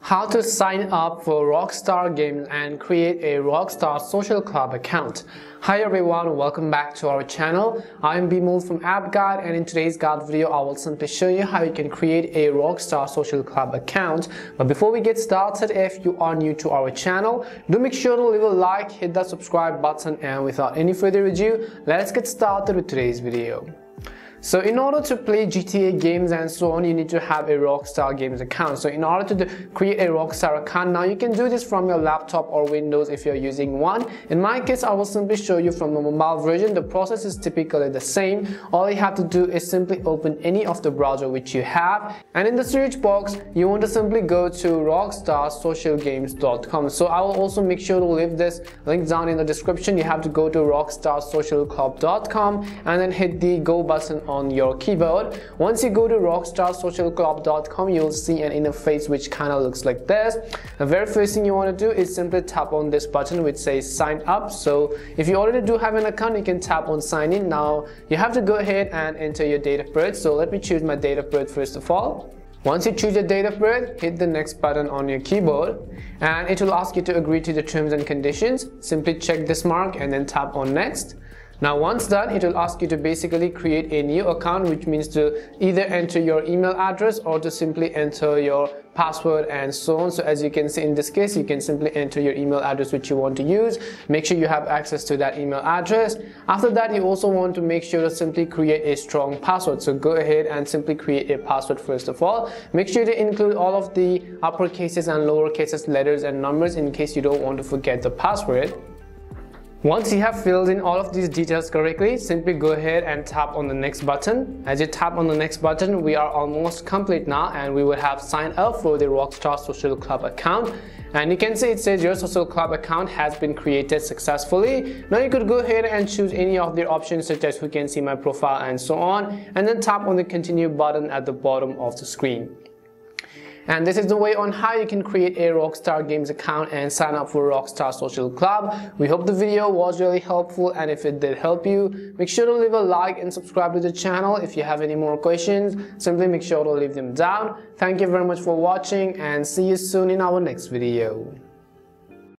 How to sign up for Rockstar Games and create a Rockstar Social Club account. Hi everyone, welcome back to our channel. I'm Bimul from App Guide, and in today's guide video I will simply show you how you can create a Rockstar Social Club account. But before we get started, if you are new to our channel, do make sure to leave a like, hit that subscribe button, and without any further ado, let's get started with today's video. So in order to play GTA games and so on, you need to have a Rockstar Games account. So in order to create a Rockstar account, now you can do this from your laptop or Windows if you're using one. In my case, I will simply show you from the mobile version. The process is typically the same. All you have to do is simply open any of the browser which you have, and in the search box you want to simply go to rockstarsocialgames.com. So I will also make sure to leave this link down in the description. You have to go to rockstarsocialclub.com and then hit the go button on your keyboard. Once you go to rockstarsocialclub.com, you'll see an interface which kind of looks like this. The very first thing you want to do is simply tap on this button which says sign up. So if you already do have an account, you can tap on sign in. Now you have to go ahead and enter your date of birth. So let me choose my date of birth first of all. Once you choose your date of birth, hit the next button on your keyboard, and it will ask you to agree to the terms and conditions. Simply check this mark and then tap on next. Now once done, it will ask you to basically create a new account, which means to either enter your email address or to simply enter your password and so on. So as you can see in this case, you can simply enter your email address which you want to use. Make sure you have access to that email address. After that, you also want to make sure to simply create a strong password. So go ahead and simply create a password first of all. Make sure to include all of the uppercases and lowercases letters and numbers in case you don't want to forget the password. Once you have filled in all of these details correctly, simply go ahead and tap on the next button. As you tap on the next button, we are almost complete now, and we will have signed up for the Rockstar Social Club account. And you can see it says your social club account has been created successfully. Now you could go ahead and choose any of the options such as who can see my profile and so on, and then tap on the continue button at the bottom of the screen. And this is the way on how you can create a Rockstar Games account and sign up for Rockstar Social Club. We hope the video was really helpful, and if it did help you, make sure to leave a like and subscribe to the channel. If you have any more questions, simply make sure to leave them down. Thank you very much for watching, and see you soon in our next video.